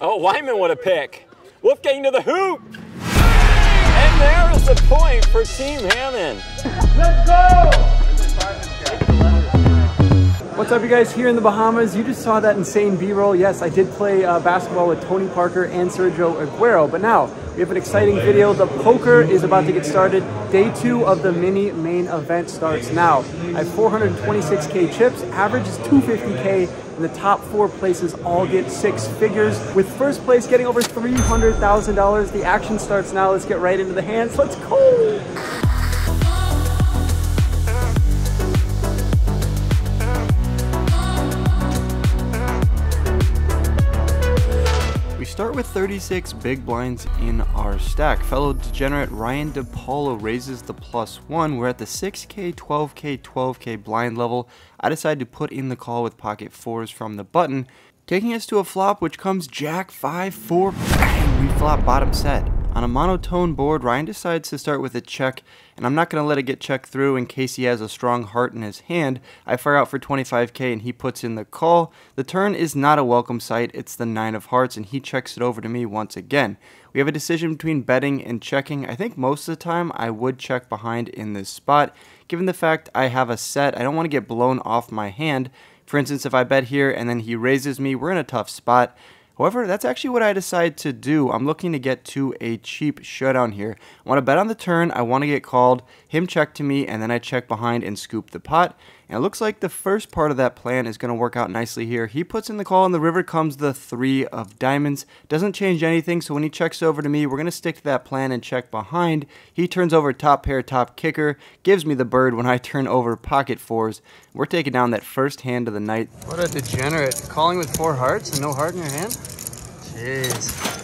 Oh, Wyman, what a pick. Wolfgang to the hoop. And there is the point for Team Hammond. Let's go! What's up, you guys, here in the Bahamas? You just saw that insane B-roll. Yes, I did play basketball with Tony Parker and Sergio Aguero, but now we have an exciting video. The poker is about to get started. Day two of the mini main event starts now. I have 426K chips, average is 250K, and the top four places all get six figures, with first place getting over $300,000. The action starts now. Let's get right into the hands. Let's go! Start with 36 big blinds in our stack. Fellow degenerate Ryan DePaulo raises the +1. We're at the 6K, 12K, 12K blind level. I decide to put in the call with pocket fours from the button, taking us to a flop which comes Jack 5-4. Bang! We flop bottom set. On a monotone board, Ryan decides to start with a check, and I'm not going to let it get checked through in case he has a strong heart in his hand. I fire out for 25K and he puts in the call. The turn is not a welcome sight. It's the 9 of hearts and he checks it over to me once again. We have a decision between betting and checking. I think most of the time I would check behind in this spot. Given the fact I have a set, I don't want to get blown off my hand. For instance, if I bet here and then he raises me, we're in a tough spot. However, that's actually what I decide to do. I'm looking to get to a cheap showdown here. I want to bet on the turn, I want to get called, him check to me, and then I check behind and scoop the pot. And it looks like the first part of that plan is going to work out nicely here. He puts in the call, and the river comes the 3 of diamonds. Doesn't change anything, so when he checks over to me, we're going to stick to that plan and check behind. He turns over top pair, top kicker, gives me the bird when I turn over pocket fours. We're taking down that first hand of the night. What a degenerate. Calling with 4 hearts and no heart in your hand? Jeez.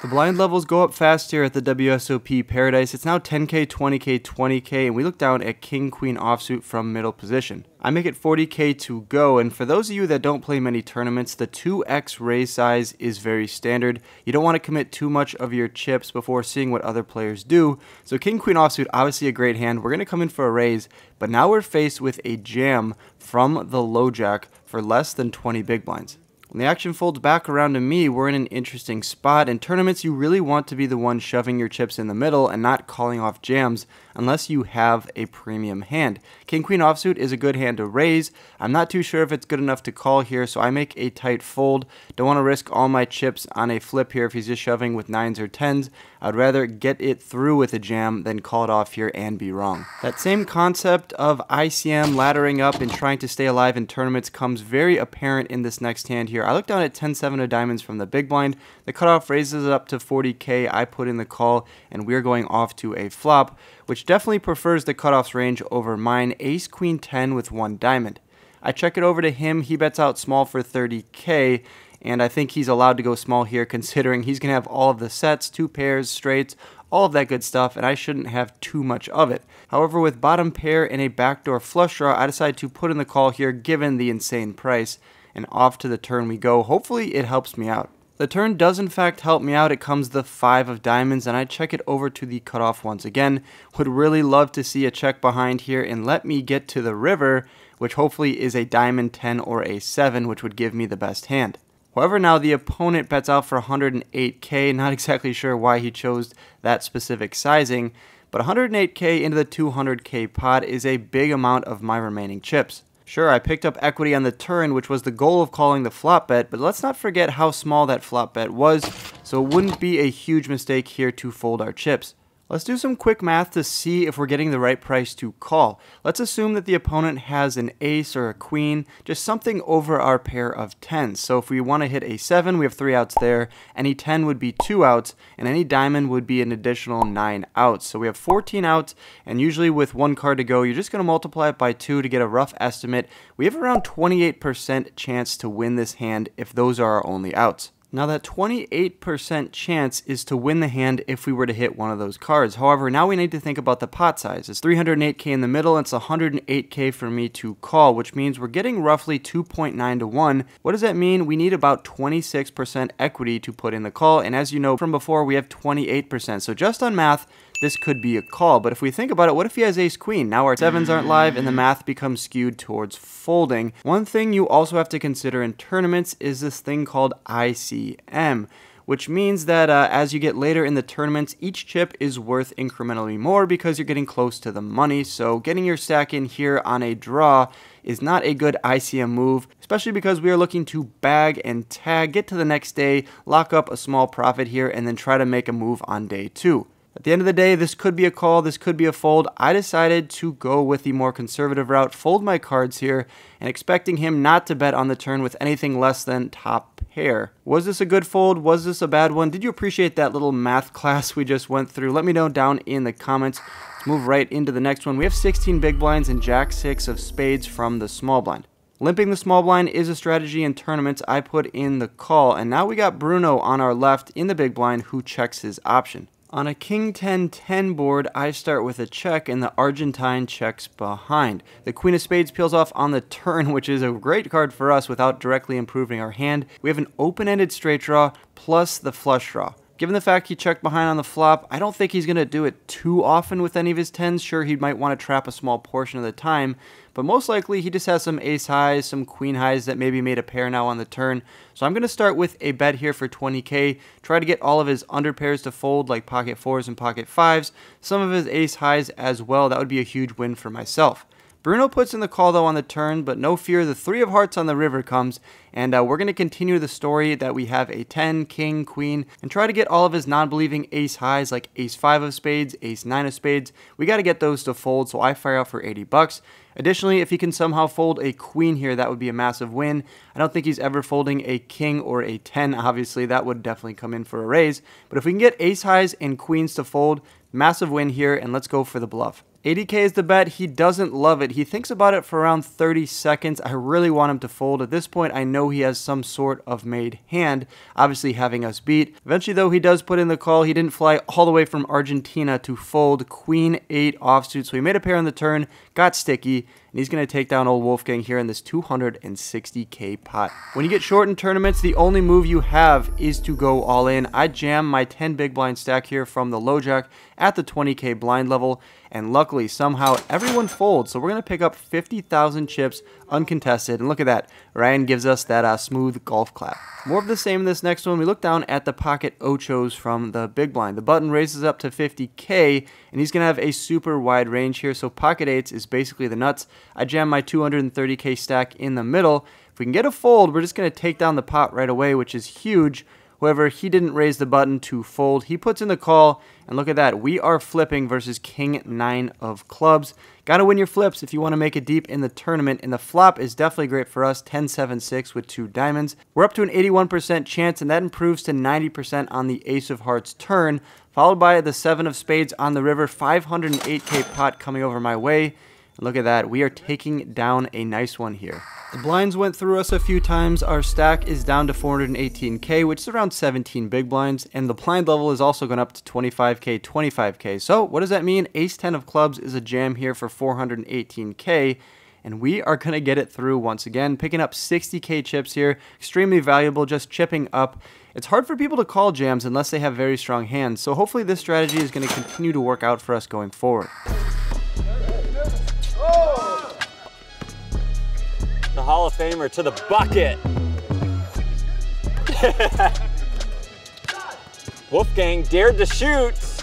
The blind levels go up fast here at the WSOP Paradise. It's now 10K, 20K, 20K, and we look down at King-Queen offsuit from middle position. I make it 40K to go, and for those of you that don't play many tournaments, the 2x raise size is very standard. You don't want to commit too much of your chips before seeing what other players do. So King-Queen offsuit, obviously a great hand. We're going to come in for a raise, but now we're faced with a jam from the low jack for less than 20 big blinds. When the action folds back around to me, we're in an interesting spot. In tournaments, you really want to be the one shoving your chips in the middle and not calling off jams unless you have a premium hand. King-Queen offsuit is a good hand to raise. I'm not too sure if it's good enough to call here, so I make a tight fold. Don't want to risk all my chips on a flip here if he's just shoving with 9s or 10s. I'd rather get it through with a jam than call it off here and be wrong. That same concept of ICM laddering up and trying to stay alive in tournaments comes very apparent in this next hand here. I look down at 10-7 of diamonds from the big blind. The cutoff raises it up to 40K. I put in the call, and we're going off to a flop, which definitely prefers the cutoff's range over mine. Ace, queen, 10 with 1 diamond. I check it over to him. He bets out small for 30K, and I think he's allowed to go small here considering he's going to have all of the sets, 2 pairs, straights, all of that good stuff, and I shouldn't have too much of it. However, with bottom pair and a backdoor flush draw, I decide to put in the call here given the insane price. And off to the turn we go. Hopefully it helps me out. The turn does in fact help me out. It comes the 5 of diamonds, and I check it over to the cutoff once again. Would really love to see a check behind here and let me get to the river, which hopefully is a diamond 10 or a 7, which would give me the best hand. However, now the opponent bets out for 108K. Not exactly sure why he chose that specific sizing, but 108K into the 200K pot is a big amount of my remaining chips. Sure, I picked up equity on the turn, which was the goal of calling the flop bet, but let's not forget how small that flop bet was, so it wouldn't be a huge mistake here to fold our chips. Let's do some quick math to see if we're getting the right price to call. Let's assume that the opponent has an ace or a queen, just something over our pair of 10s. So if we want to hit a 7, we have 3 outs there. Any 10 would be 2 outs, and any diamond would be an additional 9 outs. So we have 14 outs, and usually with 1 card to go, you're just going to multiply it by 2 to get a rough estimate. We have around 28% chance to win this hand if those are our only outs. Now that 28% chance is to win the hand if we were to hit one of those cards. However, now we need to think about the pot size. It's 308K in the middle, and it's 108K for me to call, which means we're getting roughly 2.9 to 1. What does that mean? We need about 26% equity to put in the call, and as you know from before, we have 28%. So just on math, this could be a call. But if we think about it, what if he has ace-queen? Now our 7s aren't live and the math becomes skewed towards folding. One thing you also have to consider in tournaments is this thing called ICM, which means that as you get later in the tournaments, each chip is worth incrementally more because you're getting close to the money. So getting your stack in here on a draw is not a good ICM move, especially because we are looking to bag and tag, get to the next day, lock up a small profit here, and then try to make a move on day two. At the end of the day, this could be a call, this could be a fold. I decided to go with the more conservative route, fold my cards here, and expecting him not to bet on the turn with anything less than top pair. Was this a good fold? Was this a bad one? Did you appreciate that little math class we just went through? Let me know down in the comments. Let's move right into the next one. We have 16 big blinds and jack-6 of spades from the small blind. Limping the small blind is a strategy in tournaments. I put in the call, and now we got Bruno on our left in the big blind who checks his option. On a king 10-10 board, I start with a check and the Argentine checks behind. The queen of spades peels off on the turn, which is a great card for us without directly improving our hand. We have an open-ended straight draw plus the flush draw. Given the fact he checked behind on the flop, I don't think he's going to do it too often with any of his 10s. Sure, he might want to trap a small portion of the time, but most likely he just has some ace highs, some queen highs that maybe made a pair now on the turn. So I'm going to start with a bet here for 20K, try to get all of his under pairs to fold like pocket 4s and pocket 5s, some of his ace highs as well. That would be a huge win for myself. Bruno puts in the call though on the turn, but no fear, the 3 of hearts on the river comes, and we're going to continue the story that we have a 10, king, queen, and try to get all of his non-believing ace highs like ace 5 of spades, ace 9 of spades. We got to get those to fold, so I fire out for 80 bucks. Additionally, if he can somehow fold a queen here, that would be a massive win. I don't think he's ever folding a king or a 10, obviously, that would definitely come in for a raise, but if we can get ace highs and queens to fold, massive win here, and let's go for the bluff. 80K is the bet. He doesn't love it. He thinks about it for around 30 seconds. I really want him to fold. At this point, I know he has some sort of made hand, obviously having us beat. Eventually, though, he does put in the call. He didn't fly all the way from Argentina to fold. Queen 8 offsuit, so he made a pair on the turn, got sticky, and he's going to take down old Wolfgang here in this 260K pot. When you get short in tournaments, the only move you have is to go all in. I jam my 10 big blind stack here from the low jack at the 20K blind level, and luckily somehow everyone folds, so we're going to pick up 50,000 chips uncontested, and look at that, Ryan gives us that smooth golf clap. More of the same in this next one. We look down at the pocket ochos from the big blind. The button raises up to 50K, and he's going to have a super wide range here, so pocket 8s is basically the nuts. I jam my 230K stack in the middle. If we can get a fold, we're just going to take down the pot right away, which is huge. However, he didn't raise the button to fold. He puts in the call, and look at that. We are flipping versus king 9 of clubs. Gotta win your flips if you want to make it deep in the tournament, and the flop is definitely great for us, 10-7-6 with 2 diamonds. We're up to an 81% chance, and that improves to 90% on the ace of hearts turn, followed by the 7 of spades on the river, 508K pot coming over my way. Look at that, we are taking down a nice one here. The blinds went through us a few times. Our stack is down to 418K, which is around 17 big blinds, and the blind level is also going up to 25K, 25K. So what does that mean? Ace 10 of clubs is a jam here for 418K, and we are going to get it through once again, picking up 60K chips here, extremely valuable, just chipping up. It's hard for people to call jams unless they have very strong hands, so hopefully this strategy is going to continue to work out for us going forward. The Hall of Famer to the bucket. Wolfgang dared to shoot.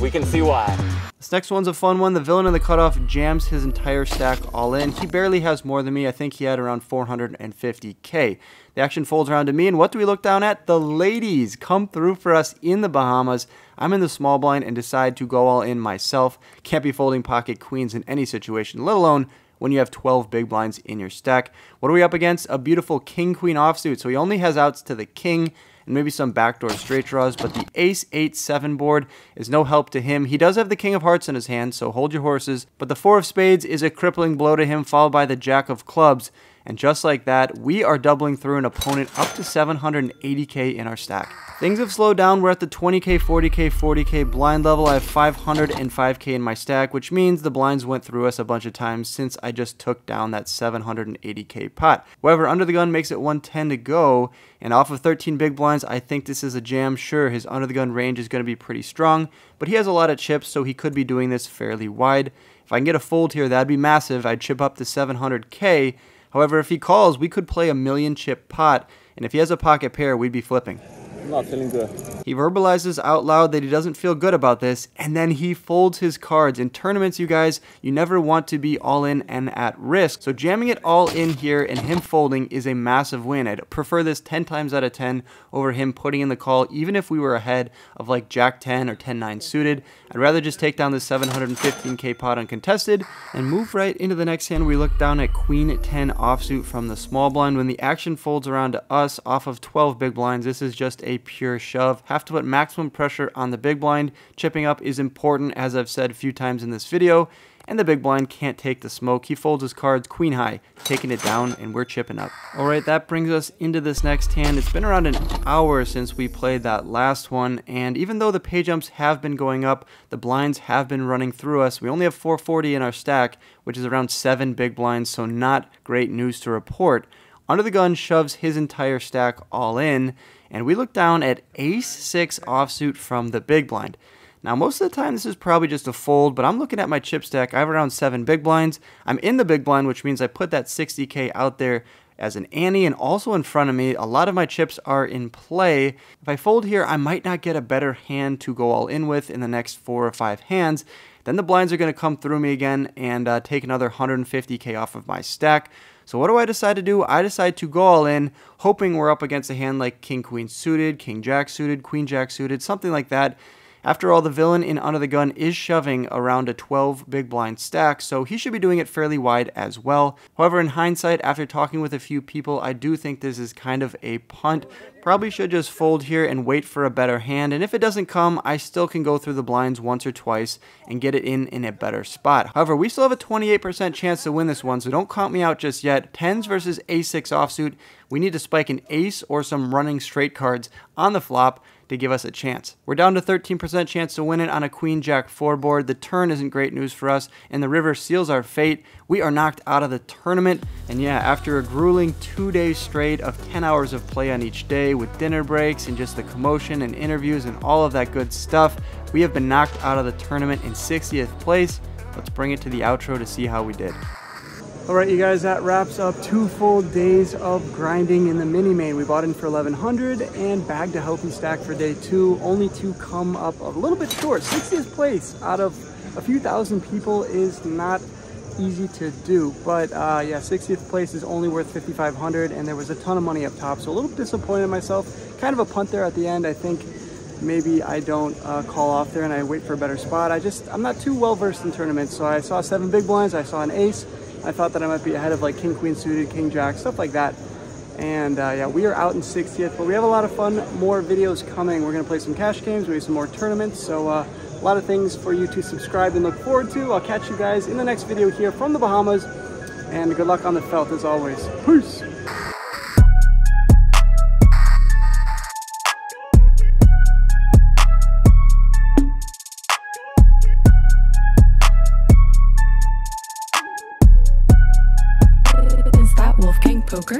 We can see why. This next one's a fun one. The villain in the cutoff jams his entire stack all in. He barely has more than me. I think he had around 450K. The action folds around to me, and what do we look down at? The ladies come through for us in the Bahamas. I'm in the small blind and decide to go all in myself. Can't be folding pocket queens in any situation, let alone when you have 12 big blinds in your stack. What are we up against? A beautiful king-queen offsuit, so he only has outs to the king and maybe some backdoor straight draws, but the ace-8-7 board is no help to him. He does have the king of hearts in his hand, so hold your horses, but the 4 of spades is a crippling blow to him, followed by the jack of clubs. And just like that, we are doubling through an opponent up to 780k in our stack. Things have slowed down. We're at the 20k, 40k, 40k blind level. I have 505k in my stack, which means the blinds went through us a bunch of times since I just took down that 780k pot. However, under the gun makes it 110 to go, and off of 13 big blinds, I think this is a jam. Sure, his under the gun range is going to be pretty strong, but he has a lot of chips, so he could be doing this fairly wide. If I can get a fold here, that'd be massive. I'd chip up to 700k. However, if he calls, we could play a 1,000,000 chip pot, and if he has a pocket pair, we'd be flipping. I'm not feeling good. He verbalizes out loud that he doesn't feel good about this, and then he folds his cards. In tournaments, you guys, you never want to be all in and at risk, so jamming it all in here and him folding is a massive win. I'd prefer this 10 times out of 10 over him putting in the call, even if we were ahead of like Jack 10 or 10-9 suited. I'd rather just take down the 715k pot uncontested and move right into the next hand. We look down at Queen 10 offsuit from the small blind. When the action folds around to us off of 12 big blinds, this is just a pure shove. Have to put maximum pressure on the big blind. Chipping up is important, as I've said a few times in this video, and the big blind can't take the smoke. He folds his cards queen high, taking it down, and we're chipping up. All right, that brings us into this next hand. It's been around an hour since we played that last one, and even though the pay jumps have been going up, the blinds have been running through us. We only have 440 in our stack, which is around 7 big blinds, so not great news to report. Under the gun shoves his entire stack all in, and we look down at ace-6 offsuit from the big blind. Now, most of the time, this is probably just a fold, but I'm looking at my chip stack. I have around 7 big blinds. I'm in the big blind, which means I put that 60k out there as an ante, and also in front of me, a lot of my chips are in play. If I fold here, I might not get a better hand to go all in with in the next 4 or 5 hands. Then the blinds are going to come through me again and take another 150k off of my stack. So what do I decide to do? I decide to go all in, hoping we're up against a hand like King Queen suited, King Jack suited, Queen Jack suited, something like that. After all, the villain in Under the Gun is shoving around a 12 big blind stack, so he should be doing it fairly wide as well. However, in hindsight, after talking with a few people, I do think this is kind of a punt. Probably should just fold here and wait for a better hand, and if it doesn't come, I still can go through the blinds once or twice and get it in a better spot. However, we still have a 28% chance to win this one, so don't count me out just yet. 10s versus ace-6 offsuit. We need to spike an ace or some running straight cards on the flop to give us a chance. We're down to 13% chance to win it on a Queen-Jack-4 board. The turn isn't great news for us, and the river seals our fate. We are knocked out of the tournament, and yeah, after a grueling 2 days straight of 10 hours of play on each day with dinner breaks and just the commotion and interviews and all of that good stuff, we have been knocked out of the tournament in 60th place. Let's bring it to the outro to see how we did. All right, you guys, that wraps up 2 full days of grinding in the mini main. We bought in for 1,100 and bagged a healthy stack for day 2, only to come up a little bit short. 60th place out of a few thousand people is not easy to do, but yeah, 60th place is only worth 5,500, and there was a ton of money up top, so a little disappointed in myself. Kind of a punt there at the end. I think maybe I don't call off there and I wait for a better spot. I'm not too well versed in tournaments, so I saw 7 big blinds, I saw an ace. I thought that I might be ahead of like King Queen suited, King Jack, stuff like that. And yeah, we are out in 60th, but we have a lot of fun. More videos coming. We're going to play some cash games. We have some more tournaments. So a lot of things for you to subscribe and look forward to. I'll catch you guys in the next video here from the Bahamas. And good luck on the felt as always. Peace. Poker?